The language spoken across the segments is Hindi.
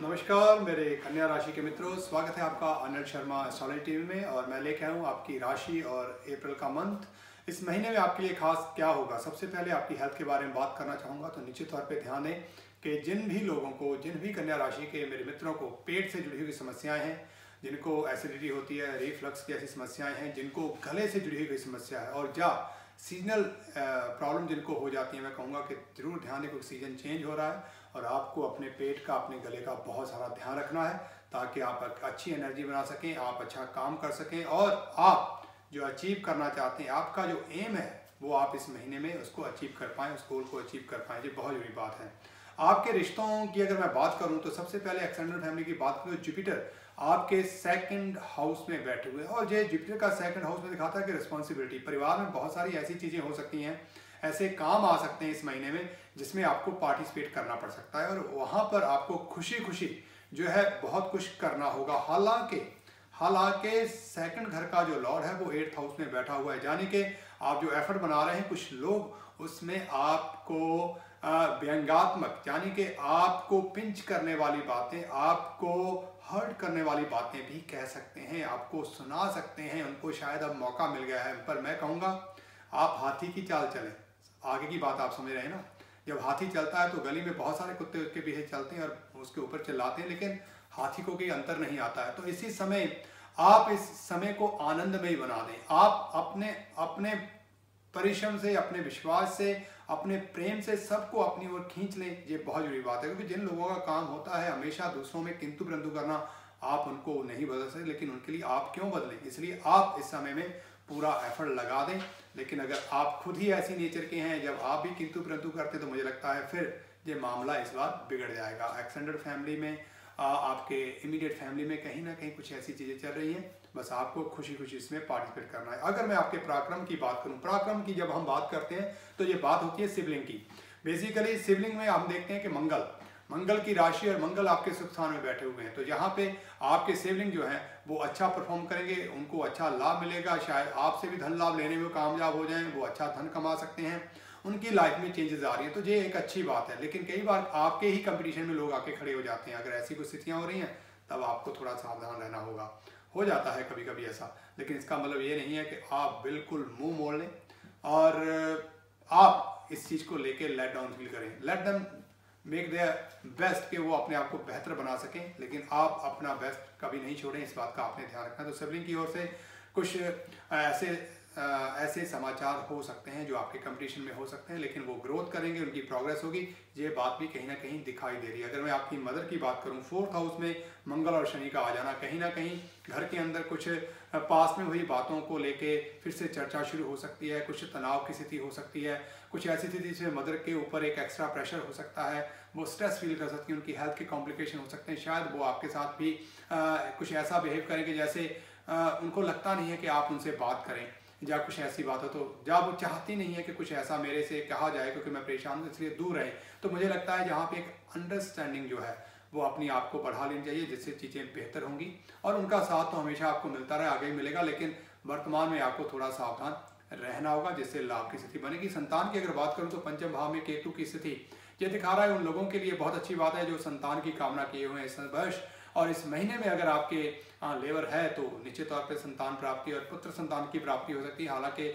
नमस्कार मेरे कन्या राशि के मित्रों, स्वागत है आपका अनिल शर्मा एस्ट्रोलॉजी टीवी में। और मैं लेके आया हूँ आपकी राशि और अप्रैल का मंथ, इस महीने में आपके लिए खास क्या होगा। सबसे पहले आपकी हेल्थ के बारे में बात करना चाहूँगा, तो निश्चित तौर पे ध्यान दें कि जिन भी लोगों को, जिन भी कन्या राशि के मेरे मित्रों को पेट से जुड़ी हुई समस्याएँ हैं, जिनको एसिडिटी होती है, रिफ्लक्स की ऐसी समस्याएँ हैं, जिनको गले से जुड़ी हुई समस्या है और या सीजनल प्रॉब्लम जिनको हो जाती है, मैं कहूँगा कि ज़रूर ध्यान दें क्योंकि सीजन चेंज हो रहा है और आपको अपने पेट का, अपने गले का बहुत सारा ध्यान रखना है ताकि आप अच्छी एनर्जी बना सकें, आप अच्छा काम कर सकें और आप जो अचीव करना चाहते हैं, आपका जो एम है वो आप इस महीने में उसको अचीव कर पाएँ, उस गोल को अचीव कर पाएँ। ये बहुत जरूरी बात है। आपके रिश्तों की अगर मैं बात करूं तो सबसे पहले एक्सटेंडेड फैमिली की बात करूँ, जुपिटर आपके सेकंड हाउस में बैठे हुए हैं और ये जुपिटर का सेकंड हाउस में दिखाता है कि रिस्पॉन्सिबिलिटी, परिवार में बहुत सारी ऐसी चीज़ें हो सकती हैं, ऐसे काम आ सकते हैं इस महीने में जिसमें आपको पार्टिसिपेट करना पड़ सकता है और वहाँ पर आपको खुशी खुशी जो है बहुत कुछ करना होगा। हालांकि सेकंड घर का जो लॉर्ड है वो एट्थ हाउस में बैठा हुआ है, यानी कि आप जो एफर्ट बना रहे हैं कुछ लोग उसमें आपको व्यंगात्मक, यानी कि आपको पिंच करने वाली बातें, आपको हर्ट करने वाली बातें भी कह सकते हैं, आपको सुना सकते हैं, उनको शायद अब मौका मिल गया है। पर मैं कहूँगा आप हाथी की चाल चलें, आगे की बात आप समझ रहे हैं ना। जब हाथी चलता है तो गली में बहुत सारे कुत्ते उसके पीछे चलते हैं और उसके ऊपर चिल्लाते हैं, लेकिन हाथी को कोई अंतर नहीं आता है। तो इसी समय आप इस समय को आनंद में ही बना दें। आप अपने अपने परिश्रम से, अपने विश्वास से, अपने प्रेम से सबको अपनी ओर खींच लें, ये बहुत जरूरी बात है। क्योंकि जिन लोगों का काम होता है हमेशा दूसरों में किंतु परंतु करना, आप उनको नहीं बदल सकते, लेकिन उनके लिए आप क्यों बदलें। इसलिए आप इस समय में पूरा एफर्ट लगा दें। लेकिन अगर आप खुद ही ऐसी नेचर के हैं, जब आप भी किंतु परंतु करते, तो मुझे लगता है फिर ये मामला इस बार बिगड़ जाएगा। एक्सटेंडेड फैमिली में, आपके इमीडिएट फैमिली में कहीं ना कहीं कुछ ऐसी चीज़ें चल रही हैं, बस आपको खुशी खुशी इसमें पार्टिसिपेट करना है। अगर मैं आपके पराक्रम की बात करूं, पराक्रम की जब हम बात करते हैं तो ये बात होती है शिवलिंग की। बेसिकली शिवलिंग में हम देखते हैं कि मंगल की राशि और मंगल आपके सुख स्थान में बैठे हुए हैं, तो यहाँ पे आपके शिवलिंग जो हैं वो अच्छा परफॉर्म करेंगे, उनको अच्छा लाभ मिलेगा, शायद आपसे भी धन लाभ लेने में कामयाब हो जाएं, वो अच्छा धन कमा सकते हैं, उनकी लाइफ में चेंजेस आ रही है, तो ये एक अच्छी बात है। लेकिन कई बार आपके ही कंपटीशन में लोग आके खड़े हो जाते हैं, अगर ऐसी कुछ स्थितियाँ हो रही हैं तब आपको थोड़ा सावधान रहना होगा। हो जाता है कभी कभी ऐसा, लेकिन इसका मतलब ये नहीं है कि आप बिल्कुल मुंह मोड़ लें और आप इस चीज़ को लेके लेट डाउन फील करें। Let them make their best कि वो अपने आप को बेहतर बना सकें, लेकिन आप अपना बेस्ट कभी नहीं छोड़ें, इस बात का आपने ध्यान रखना है। तो शिवलिंग की ओर से कुछ ऐसे समाचार हो सकते हैं जो आपके कंपटीशन में हो सकते हैं, लेकिन वो ग्रोथ करेंगे, उनकी प्रोग्रेस होगी, ये बात भी कहीं ना कहीं दिखाई दे रही है। अगर मैं आपकी मदर की बात करूं, फोर्थ हाउस में मंगल और शनि का आ जाना कहीं ना कहीं घर के अंदर कुछ पास में हुई बातों को लेके फिर से चर्चा शुरू हो सकती है, कुछ तनाव की स्थिति हो सकती है, कुछ ऐसी स्थिति जिसमें मदर के ऊपर एक एक्स्ट्रा प्रेशर हो सकता है, वो स्ट्रेस फील कर सकती है, उनकी हेल्थ के कॉम्प्लिकेशन हो सकते हैं, शायद वो आपके साथ भी कुछ ऐसा बिहेव करेंगे जैसे उनको लगता नहीं है कि आप उनसे बात करें, या कुछ ऐसी बात हो तो जब वो चाहती नहीं है कि कुछ ऐसा मेरे से कहा जाए क्योंकि मैं परेशान हूँ, इसलिए दूर रहें। तो मुझे लगता है जहाँ पे एक अंडरस्टैंडिंग जो है वो अपनी आप को बढ़ा लेनी चाहिए, जिससे चीज़ें बेहतर होंगी और उनका साथ तो हमेशा आपको मिलता रहे, आगे ही मिलेगा, लेकिन वर्तमान में आपको थोड़ा सावधान रहना होगा जिससे लाभ की स्थिति बनेगी। संतान की अगर बात करूँ तो पंचम भाव में केतु की स्थिति ये दिखा रहा है, उन लोगों के लिए बहुत अच्छी बात है जो संतान की कामना किए हुए हैं इस वर्ष। और इस महीने में अगर आपके लेवर है तो निश्चित तौर पे संतान प्राप्ति और पुत्र संतान की प्राप्ति हो सकती है। हालांकि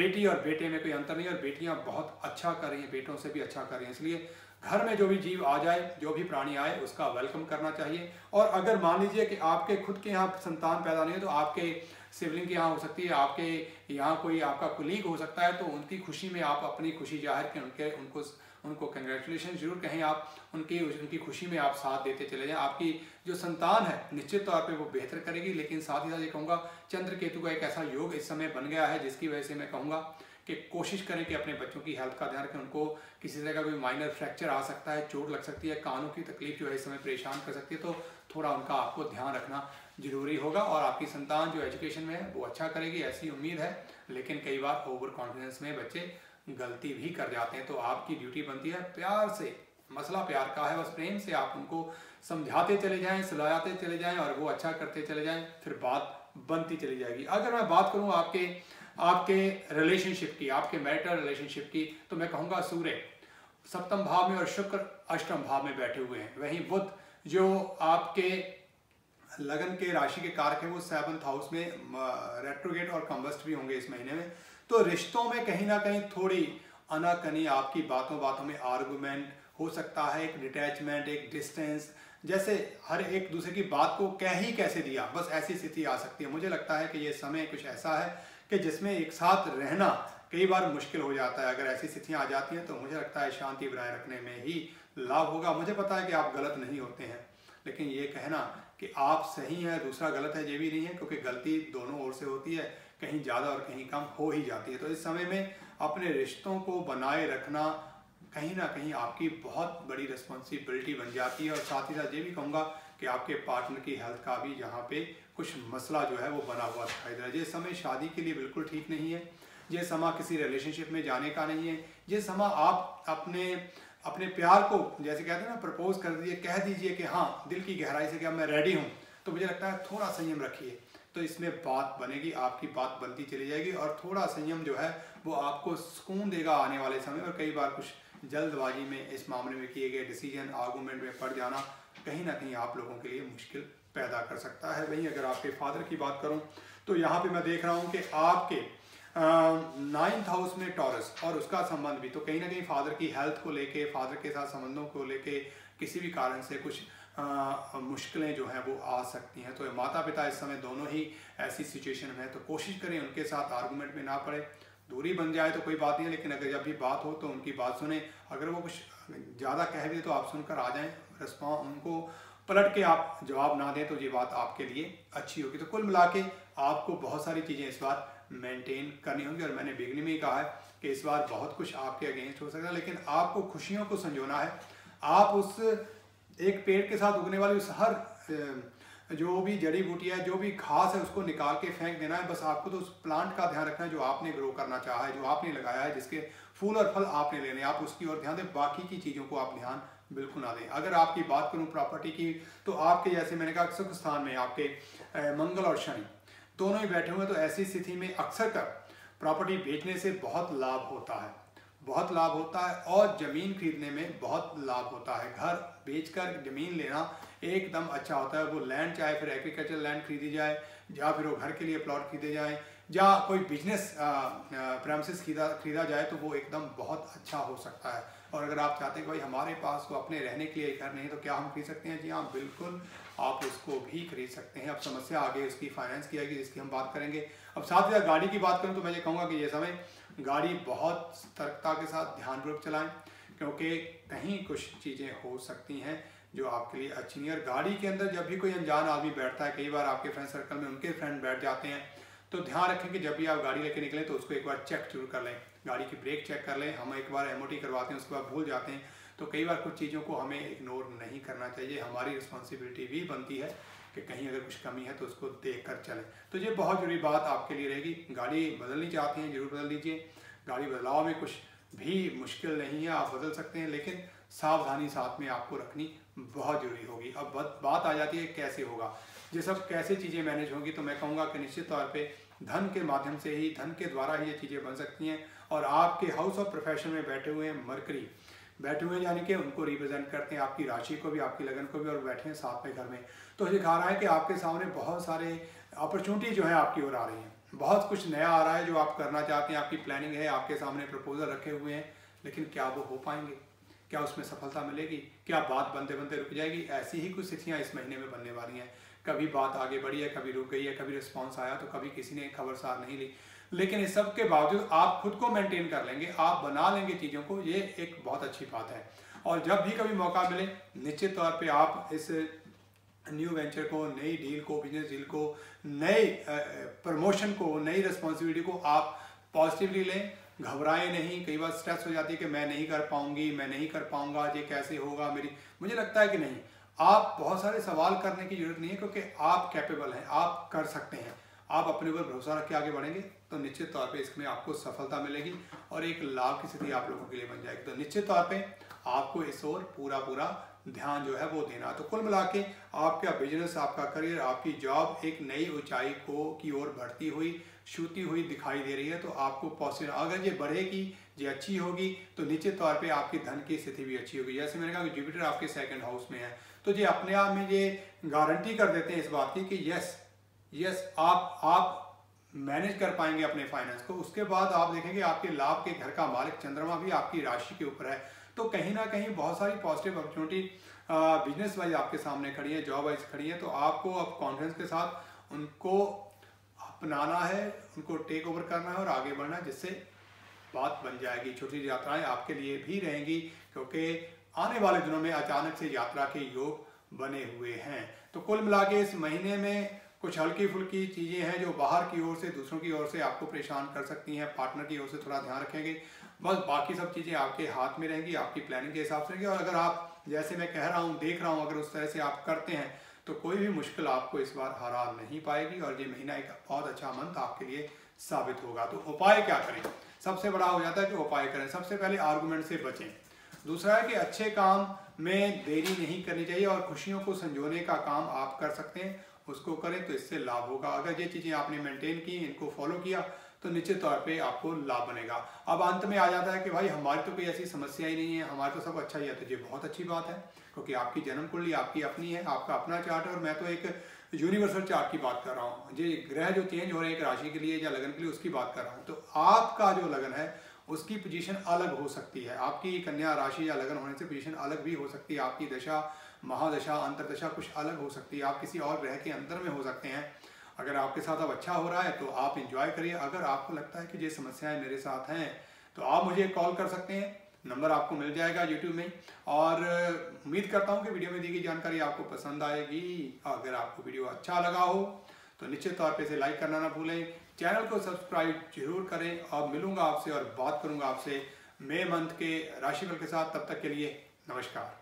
बेटी और बेटे में कोई अंतर नहीं, और बेटियां बहुत अच्छा कर रही हैं, बेटों से भी अच्छा कर रही हैं, इसलिए घर में जो भी जीव आ जाए, जो भी प्राणी आए, उसका वेलकम करना चाहिए। और अगर मान लीजिए कि आपके खुद के यहाँ संतान पैदा नहीं है तो आपके सिबलिंग के यहाँ हो सकती है, आपके यहाँ कोई आपका कुलीग हो सकता है, तो उनकी खुशी में आप अपनी खुशी जाहिर करें, उनको कंग्रेचुलेशन जरूर कहें, आप उनकी खुशी में आप साथ देते चले जाएं। आपकी जो संतान है निश्चित तौर पे वो बेहतर करेगी, लेकिन साथ ही साथ ये कहूँगा चंद्र केतु का एक ऐसा योग इस समय बन गया है जिसकी वजह से मैं कहूँगा कि कोशिश करें कि अपने बच्चों की हेल्थ का ध्यान रखें। उनको किसी तरह का कोई माइनर फ्रैक्चर आ सकता है, चोट लग सकती है, कानों की तकलीफ जो है इस समय परेशान कर सकती है, तो थोड़ा उनका आपको ध्यान रखना जरूरी होगा। और आपकी संतान जो एजुकेशन में है वो अच्छा करेगी ऐसी उम्मीद है, लेकिन कई बार ओवर कॉन्फिडेंस में बच्चे गलती भी कर जाते हैं, तो आपकी ड्यूटी बनती है प्यार से, मसला प्यार का है, बस प्रेम से आप उनको समझाते चले जाएं, सुलझाते चले जाएं और वो अच्छा करते चले जाएं, फिर बात बनती चली जाएगी। अगर मैं बात करूं आपके रिलेशनशिप की, आपके मैरिटल रिलेशनशिप की, तो मैं कहूँगा सूर्य सप्तम भाव में और शुक्र अष्टम भाव में बैठे हुए हैं। वहीं बुध जो आपके लगन के राशि के कारक है वो सेवंथ हाउस में रेट्रोगेट और कंबस्ट भी होंगे इस महीने में। तो रिश्तों में कहीं ना कहीं थोड़ी अनाकनी आपकी बातों बातों में आर्गूमेंट हो सकता है, एक डिटैचमेंट, एक डिस्टेंस, जैसे हर एक दूसरे की बात को कह ही कैसे दिया, बस ऐसी स्थिति आ सकती है। मुझे लगता है कि ये समय कुछ ऐसा है कि जिसमें एक साथ रहना कई बार मुश्किल हो जाता है। अगर ऐसी स्थितियां आ जाती हैं तो मुझे लगता है शांति बनाए रखने में ही लाभ होगा। मुझे पता है कि आप गलत नहीं होते हैं, लेकिन ये कहना कि आप सही हैं दूसरा गलत है ये भी नहीं है, क्योंकि गलती दोनों ओर से होती है, कहीं ज़्यादा और कहीं कम हो ही जाती है। तो इस समय में अपने रिश्तों को बनाए रखना कहीं ना कहीं आपकी बहुत बड़ी रिस्पॉन्सिबिलिटी बन जाती है। और साथ ही साथ ये भी कहूँगा कि आपके पार्टनर की हेल्थ का भी यहाँ पे कुछ मसला जो है वो बना हुआ दिखाई दे रहा है। ये समय शादी के लिए बिल्कुल ठीक नहीं है, ये समा किसी रिलेशनशिप में जाने का नहीं है, ये समा आप अपने प्यार को जैसे कहते हैं ना प्रपोज कर दीजिए, कह दीजिए कि हाँ दिल की गहराई से कि अब मैं रेडी हूँ। तो मुझे लगता है थोड़ा संयम रखिए तो इसमें बात बनेगी, आपकी बात बनती चली जाएगी और थोड़ा संयम जो है वो आपको सुकून देगा आने वाले समय। और कई बार कुछ जल्दबाजी में इस मामले में किए गए डिसीजन, आर्गूमेंट में पड़ जाना कहीं ना कहीं आप लोगों के लिए मुश्किल पैदा कर सकता है। वहीं अगर आपके फादर की बात करूं तो यहाँ पे मैं देख रहा हूँ कि आपके 9th हाउस में टॉरस और उसका संबंध भी, तो कहीं ना कहीं फादर की हेल्थ को लेके, फादर के साथ संबंधों को लेके किसी भी कारण से कुछ मुश्किलें जो हैं वो आ सकती हैं। तो माता पिता इस समय दोनों ही ऐसी सिचुएशन में, तो कोशिश करें उनके साथ आर्गूमेंट में ना पड़े, दूरी बन जाए तो कोई बात नहीं है, लेकिन अगर जब भी बात हो तो उनकी बात सुने। अगर वो कुछ ज़्यादा कह दे तो आप सुनकर आ जाएं, रिस्पॉन्स उनको पलट के आप जवाब ना दें तो ये बात आपके लिए अच्छी होगी। तो कुल मिला के आपको बहुत सारी चीज़ें इस बार मेंटेन करनी होंगी। और मैंने बिगनिंग में ही कहा है कि इस बार बहुत कुछ आपके अगेंस्ट हो सकता है, लेकिन आपको खुशियों को संजोना है। आप उस एक पेड़ के साथ उगने वाली उस हर जो भी जड़ी बूटियाँ है, जो भी घास है, उसको निकाल के फेंक देना है। बस आपको तो उस प्लांट का ध्यान रखना है जो आपने ग्रो करना चाहा है, जो आपने लगाया है, जिसके फूल और फल आपने लेने, आप उसकी ओर ध्यान दें, बाकी की चीज़ों को आप ध्यान बिल्कुल ना दें। अगर आपकी बात करूँ प्रॉपर्टी की, तो आपके जैसे मैंने कहा सुख स्थान में आपके मंगल और शनि दोनों ही बैठे हुए, तो ऐसी स्थिति में अक्सर कर प्रॉपर्टी बेचने से बहुत लाभ होता है, बहुत लाभ होता है। और ज़मीन खरीदने में बहुत लाभ होता है, घर बेचकर ज़मीन लेना एकदम अच्छा होता है। वो लैंड चाहे फिर एग्रीकल्चर लैंड खरीदी जाए, या फिर वो घर के लिए प्लॉट खरीदे जाए, या कोई बिजनेस प्रेमिसेस खरीदा जाए, तो वो एकदम बहुत अच्छा हो सकता है। और अगर आप चाहते हैं कि भाई हमारे पास तो अपने रहने के लिए घर नहीं, तो क्या हम खरीद सकते हैं? जी हाँ, बिल्कुल आप उसको भी खरीद सकते हैं। अब समस्या आगे उसकी फाइनेंस की आएगी, जिसकी हम बात करेंगे। अब साथ ही साथ गाड़ी की बात करूँ तो मैं ये कहूँगा कि ये समय गाड़ी बहुत सतर्कता के साथ ध्यानपूर्वक चलाएं, क्योंकि कहीं कुछ चीज़ें हो सकती हैं जो आपके लिए अच्छी नहीं है। और गाड़ी के अंदर जब भी कोई अनजान आदमी बैठता है, कई बार आपके फ्रेंड सर्कल में उनके फ्रेंड बैठ जाते हैं, तो ध्यान रखें कि जब भी आप गाड़ी लेके निकलें तो उसको एक बार चेक जरूर कर लें, गाड़ी की ब्रेक चेक कर लें। हम एक बार MOT करवाते हैं, उसके बाद भूल जाते हैं, तो कई बार कुछ चीज़ों को हमें इग्नोर नहीं करना चाहिए। हमारी रिस्पॉन्सिबिलिटी भी बनती है कि कहीं अगर कुछ कमी है तो उसको देख कर चलें। तो ये बहुत जरूरी बात आपके लिए रहेगी। गाड़ी बदलनी चाहते हैं, जरूर बदल लीजिए। गाड़ी बदलाव में कुछ भी मुश्किल नहीं है, आप बदल सकते हैं, लेकिन सावधानी साथ में आपको रखनी बहुत जरूरी होगी। अब बात आ जाती है कैसे होगा, ये सब कैसे चीज़ें मैनेज होंगी, तो मैं कहूँगा कि निश्चित तौर पर धन के माध्यम से ही, धन के द्वारा ही ये चीज़ें बन सकती हैं। और आपके हाउस ऑफ प्रोफेशन में बैठे हुए हैं मरकरी, बैठे हुए यानी कि उनको रिप्रेजेंट करते हैं, आपकी राशि को भी, आपकी लगन को भी, और बैठे हैं साथ में घर में। तो दिखा रहा है कि आपके सामने बहुत सारे अपॉर्चुनिटी जो है आपकी ओर आ रही है, बहुत कुछ नया आ रहा है जो आप करना चाहते हैं, आपकी प्लानिंग है, आपके सामने प्रपोजल रखे हुए हैं, लेकिन क्या वो हो पाएंगे? क्या उसमें सफलता मिलेगी? क्या बात बनते बनते रुक जाएगी? ऐसी ही कुछ स्थितियाँ इस महीने में बनने वाली हैं। कभी बात आगे बढ़ी है, कभी रुक गई है, कभी रिस्पॉन्स आया तो कभी किसी ने खबरसार नहीं ली, लेकिन इस सब के बावजूद आप खुद को मेंटेन कर लेंगे, आप बना लेंगे चीज़ों को, ये एक बहुत अच्छी बात है। और जब भी कभी मौका मिले निश्चित तौर पे आप इस न्यू वेंचर को, नई डील को, बिजनेस डील को, नए प्रमोशन को, नई रिस्पॉन्सिबिलिटी को आप पॉजिटिवली लें, घबराएं नहीं। कई बार स्ट्रेस हो जाती है कि मैं नहीं कर पाऊंगी, मैं नहीं कर पाऊंगा, ये कैसे होगा मेरी, मुझे लगता है कि नहीं, आप बहुत सारे सवाल करने की जरूरत नहीं है, क्योंकि आप कैपेबल हैं, आप कर सकते हैं। आप अपने ऊपर भरोसा रख के आगे बढ़ेंगे तो निश्चित तौर पे इसमें आपको सफलता मिलेगी और एक लाभ की स्थिति आप लोगों के लिए बन जाएगी। तो निश्चित तौर पे आपको इस ओर पूरा पूरा ध्यान जो है वो देना। तो कुल मिला के आपका बिजनेस, आपका करियर, आपकी जॉब एक नई ऊंचाई को की ओर बढ़ती हुई छूती हुई दिखाई दे रही है। तो आपको पॉजिटिव, अगर ये बढ़ेगी, ये अच्छी होगी, तो निश्चित तौर पे आपकी धन की स्थिति भी अच्छी होगी। जैसे मैंने कहा कि जुपिटर आपके सेकंड हाउस में है, तो ये अपने आप में ये गारंटी कर देते हैं इस बात की कि यस आप मैनेज कर पाएंगे अपने फाइनेंस को। उसके बाद आप देखेंगे आपके लाभ के घर का मालिक चंद्रमा भी आपकी राशि के ऊपर है। तो कहीं ना कहीं बहुत सारी पॉजिटिव अपॉर्चुनिटी बिजनेस वाइज आपके सामने खड़ी है, जॉब वाइज खड़ी है। तो आपको अब कॉन्फिडेंस के साथ उनको अपनाना है, उनको टेक ओवर करना है और आगे बढ़ना है, जिससे बात बन जाएगी। छोटी यात्राएं आपके लिए भी रहेंगी, क्योंकि आने वाले दिनों में अचानक से यात्रा के योग बने हुए हैं। तो कुल मिला के इस महीने में कुछ हल्की फुल्की चीज़ें हैं जो बाहर की ओर से, दूसरों की ओर से आपको परेशान कर सकती हैं। पार्टनर की ओर से थोड़ा ध्यान रखेंगे, बस बाकी सब चीज़ें आपके हाथ में रहेंगी, आपकी प्लानिंग के हिसाब से रहेंगी। और अगर आप, जैसे मैं कह रहा हूँ, देख रहा हूँ, अगर उस तरह से आप करते हैं तो कोई भी मुश्किल आपको इस बार हरा नहीं पाएगी और ये महीना एक बहुत अच्छा मंथ आपके लिए साबित होगा। तो उपाय क्या करें? सबसे बड़ा हो जाता है कि उपाय करें। सबसे पहले आर्गुमेंट से बचें। दूसरा है कि अच्छे काम में देरी नहीं करनी चाहिए और खुशियों को संजोने का काम आप कर सकते हैं, उसको करें तो इससे लाभ होगा। अगर ये चीज़ें आपने मेंटेन की, इनको फॉलो किया, तो निश्चित तौर पे आपको लाभ बनेगा। अब अंत में आ जाता है कि भाई हमारी तो कोई ऐसी समस्या ही नहीं है, हमारा तो सब अच्छा ही है। तो ये बहुत अच्छी बात है, क्योंकि आपकी जन्म कुंडली आपकी अपनी है, आपका अपना चार्ट है। और मैं तो एक यूनिवर्सल चार्ट की बात कर रहा हूँ, ये ग्रह जो चेंज हो रहे हैं एक राशि के लिए या लगन के लिए, उसकी बात कर रहा हूँ। तो आपका जो लगन है उसकी पोजीशन अलग हो सकती है, आपकी कन्या राशि या लगन होने से पोजीशन अलग भी हो सकती है। आपकी दशा, महादशा, अंतरदशा कुछ अलग हो सकती है, आप किसी और ग्रह के अंदर में हो सकते हैं। अगर आपके साथ अब अच्छा हो रहा है तो आप एंजॉय करिए। अगर आपको लगता है कि ये समस्याएं मेरे साथ हैं तो आप मुझे कॉल कर सकते हैं, नंबर आपको मिल जाएगा यूट्यूब में। और उम्मीद करता हूँ कि वीडियो में दी गई जानकारी आपको पसंद आएगी। अगर आपको वीडियो अच्छा लगा हो तो निश्चित तौर पे इसे लाइक करना ना भूलें, चैनल को सब्सक्राइब जरूर करें। और मिलूंगा आपसे और बात करूंगा आपसे मई मंथ के राशिफल के साथ। तब तक के लिए नमस्कार।